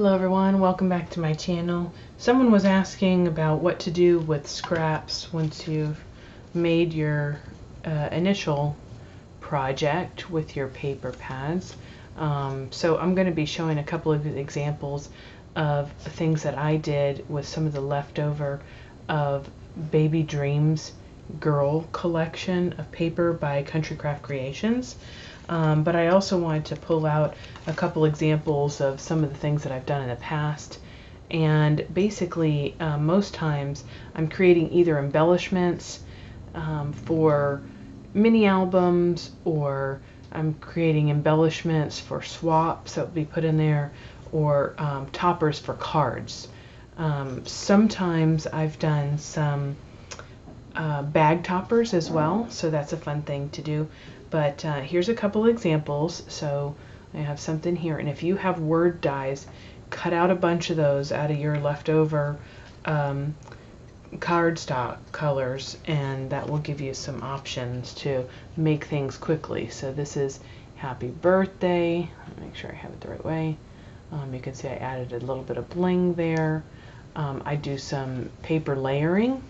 Hello everyone, welcome back to my channel. Someone was asking about what to do with scraps once you've made your initial project with your paper pads. So I'm going to be showing a couple of examples of things that I did with some of the leftover of Baby Dreams Girl collection of paper by Country Craft Creations. But I also wanted to pull out a couple examples of some of the things that I've done in the past. And basically, most times I'm creating either embellishments for mini albums, or I'm creating embellishments for swaps that will be put in there, or toppers for cards. Sometimes I've done some bag toppers as well, so that's a fun thing to do. But here's a couple examples. So I have something here, and if you have word dies, cut out a bunch of those out of your leftover cardstock colors, and that will give you some options to make things quickly. So this is Happy Birthday. Make sure I have it the right way. You can see I added a little bit of bling there. I do some paper layering.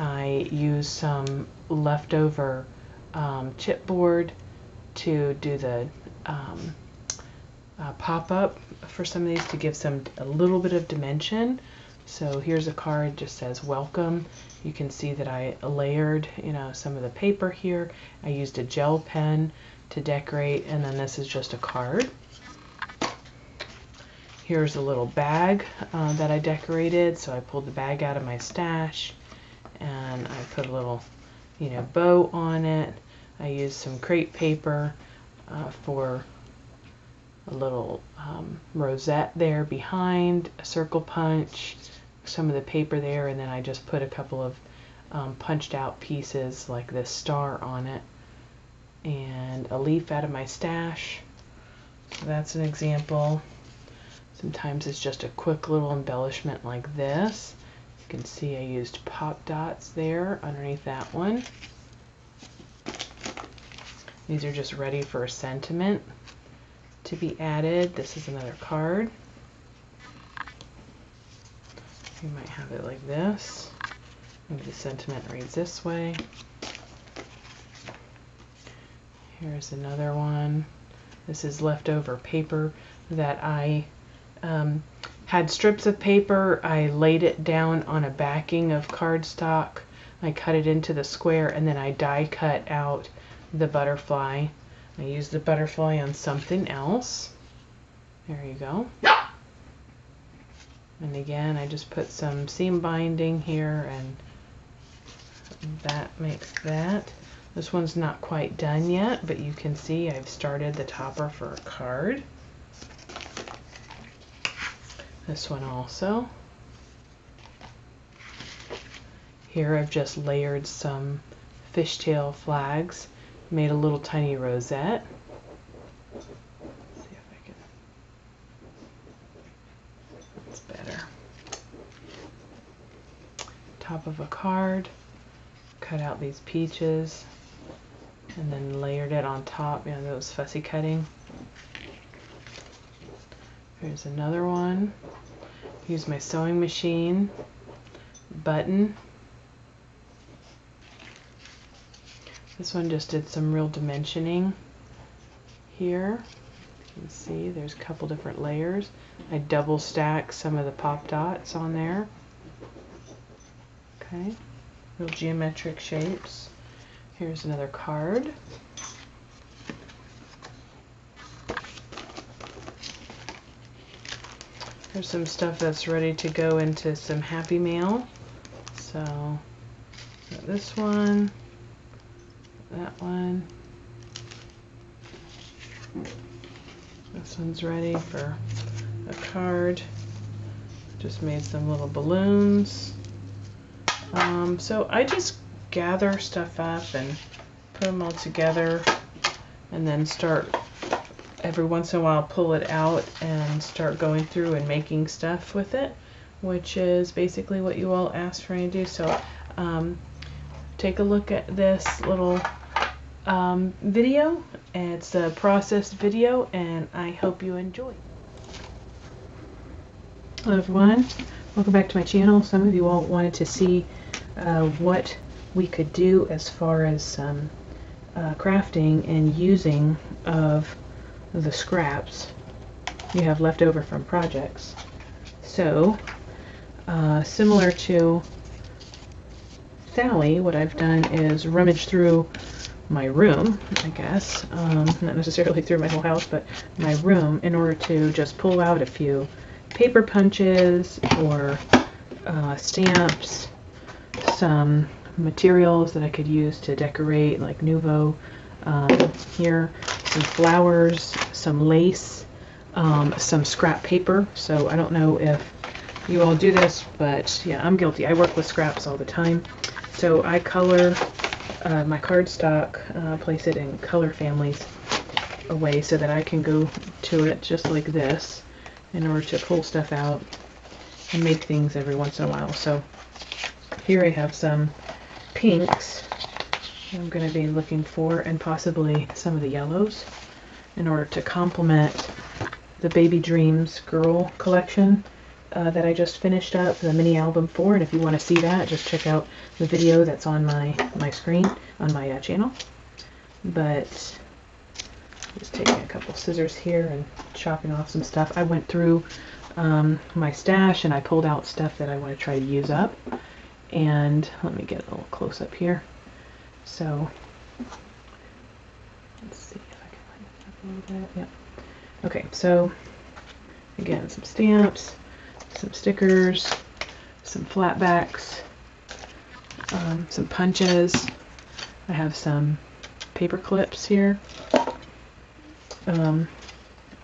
I use some leftover chipboard to do the pop-up for some of these to give some a little bit of dimension. So here's a card just says welcome. You can see that I layered, you know, some of the paper here. I used a gel pen to decorate, and then this is just a card. Here's a little bag that I decorated. So I pulled the bag out of my stash, and I put a little, you know, bow on it. I used some crepe paper for a little rosette there behind, a circle punch, some of the paper there, and then I just put a couple of punched out pieces like this star on it, and a leaf out of my stash. So that's an example. Sometimes it's just a quick little embellishment like this. You can see I used pop dots there underneath that one. These are just ready for a sentiment to be added. This is another card. You might have it like this. Maybe the sentiment reads this way. Here's another one. This is leftover paper that I had strips of paper. I laid it down on a backing of cardstock. I cut it into the square, and then I die cut out the butterfly. I used the butterfly on something else. There you go. And again, I just put some seam binding here, and that makes that. This one's not quite done yet, but you can see I've started the topper for a card. This one also. Here I've just layered some fishtail flags, made a little tiny rosette. Let's see if I can. That's better. Top of a card. Cut out these peaches, and then layered it on top. You know, that was fussy cutting. Here's another one. Use my sewing machine button. This one just did some real dimensioning here. You can see there's a couple different layers. I double stack some of the pop dots on there. Okay, real geometric shapes. Here's another card. There's some stuff that's ready to go into some happy mail. So got this one, that one. This one's ready for a card. Just made some little balloons. So I just gather stuff up and put them all together, and then start every once in a while pull it out and start going through and making stuff with it, which is basically what you all asked for me to do. So take a look at this little video. It's a process video, and I hope you enjoy. Hello everyone, welcome back to my channel. Some of you all wanted to see what we could do as far as crafting and using of the scraps you have left over from projects. So similar to Sally, what I've done is rummage through my room, I guess, not necessarily through my whole house, but my room, in order to just pull out a few paper punches or stamps, some materials that I could use to decorate, like Nuvo here, some flowers, some lace, some scrap paper. So I don't know if you all do this, but yeah, I'm guilty. I work with scraps all the time. So I color my cardstock, place it in color families away so that I can go to it just like this, in order to pull stuff out and make things every once in a while. So here I have some pinks I'm going to be looking for, and possibly some of the yellows, in order to complement the Baby Dreams Girl collection that I just finished up the mini album for. And if you want to see that, just check out the video that's on my screen on my channel. But just taking a couple scissors here and chopping off some stuff. I went through my stash and I pulled out stuff that I want to try to use up. And let me get a little close up here. So let's see if I can lighten this up a little bit. Yep. Okay, so again, some stamps, some stickers, some flatbacks, some punches. I have some paper clips here.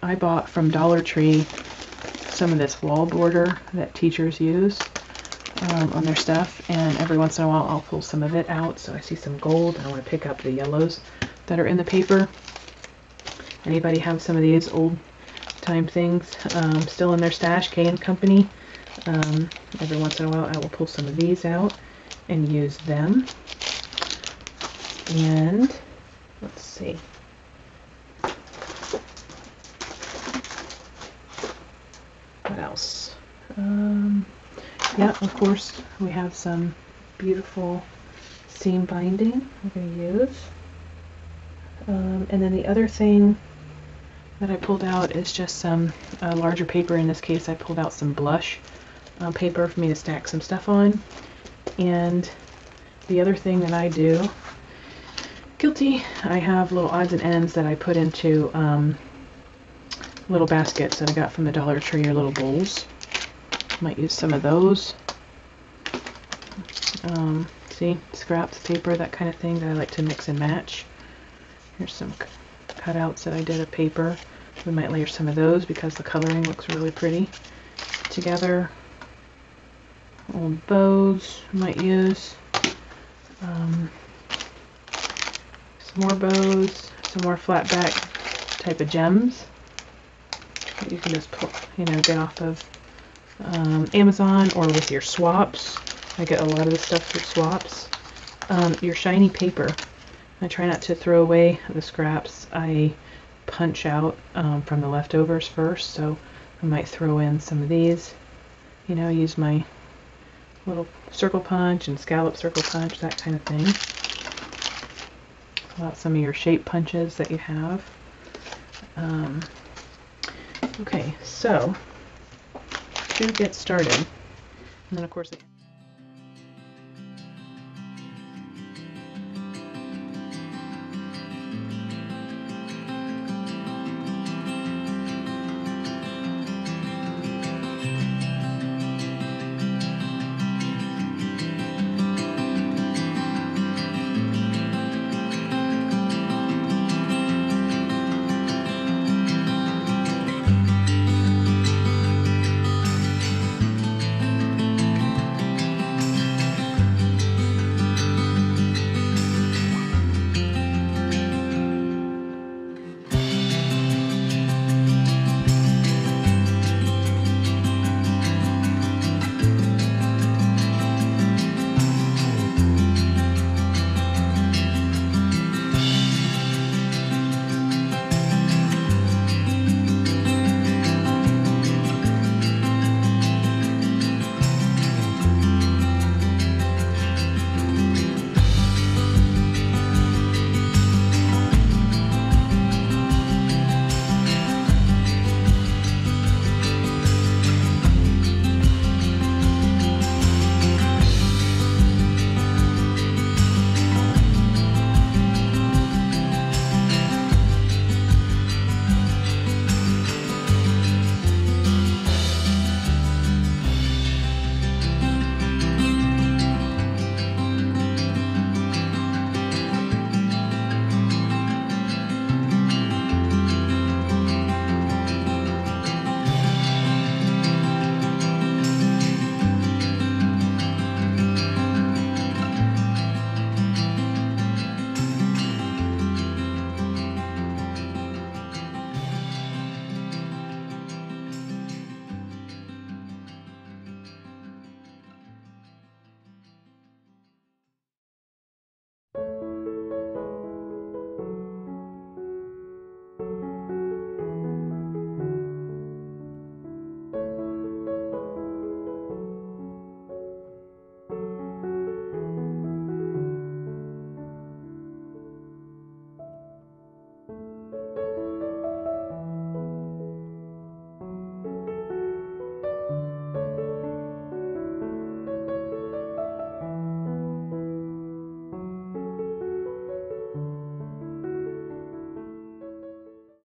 I bought from Dollar Tree some of this wall border that teachers use on their stuff, and every once in a while I'll pull some of it out. So I see some gold and I want to pick up the yellows that are in the paper. Anybody have some of these old time things still in their stash? K and Company. Every once in a while I will pull some of these out and use them. And let's see. Else yeah, of course we have some beautiful seam binding we're going to use, and then the other thing that I pulled out is just some larger paper. In this case I pulled out some blush paper for me to stack some stuff on. And the other thing that I do, guilty, I have little odds and ends that I put into little baskets that I got from the Dollar Tree, or little bowls. Might use some of those. See, scraps, paper, that kind of thing that I like to mix and match. Here's some cutouts that I did of paper. We might layer some of those because the coloring looks really pretty together. Old bows we might use. Some more bows, some more flatback type of gems. You can just pull, get off of Amazon or with your swaps. I get a lot of the stuff through swaps. Your shiny paper. I try not to throw away the scraps. I punch out from the leftovers first, so I might throw in some of these. Use my little circle punch and scallop circle punch, that kind of thing. Pull out some of your shape punches that you have. Okay, so to get started, and then of course